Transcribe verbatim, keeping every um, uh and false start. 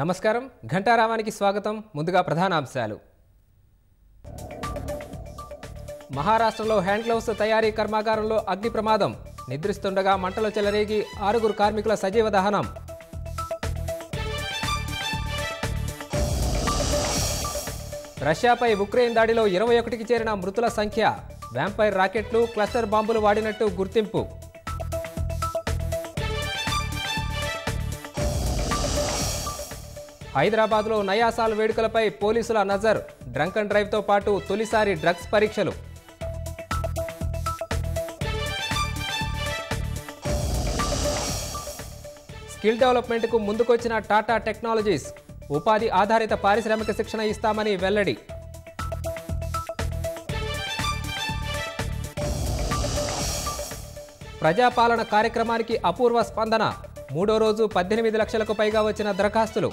నమస్కారం ఘంటారావానికి స్వాగతం। ముందుగా ప్రధానాంశాలు। మహారాష్ట్రలో హ్యాండ్ గ్లౌస్ తయారీ కర్మాగారంలో అగ్ని ప్రమాదం। నిద్రిస్తుండగా మంటలు చెలరేగి ఆరుగురు కార్మికుల సజీవ దహనం। రష్యాపై ఉక్రెయిన్ దాడిలో ఇరవై ఒకటికి చేరిన మృతుల సంఖ్య। వ్యాంపైర్ రాకెట్లు క్లస్టర్ బాంబులు వాడినట్టు గుర్తింపు। హైదరాబాద్లో నయా సాల్ వేడుకలపై పోలీసుల నజర్। డ్రంక్ అండ్ డ్రైవ్తో పాటు తొలిసారి డ్రగ్స్ పరీక్షలు। స్కిల్ డెవలప్మెంట్కు ముందుకొచ్చిన టాటా టెక్నాలజీస్ ఉపాధి ఆధారిత పారిశ్రామిక శిక్షణ ఇస్తామని వెల్లడి। ప్రజాపాలన కార్యక్రమానికి అపూర్వ స్పందన। మూడో రోజు పద్దెనిమిది లక్షలకు పైగా వచ్చిన దరఖాస్తులు।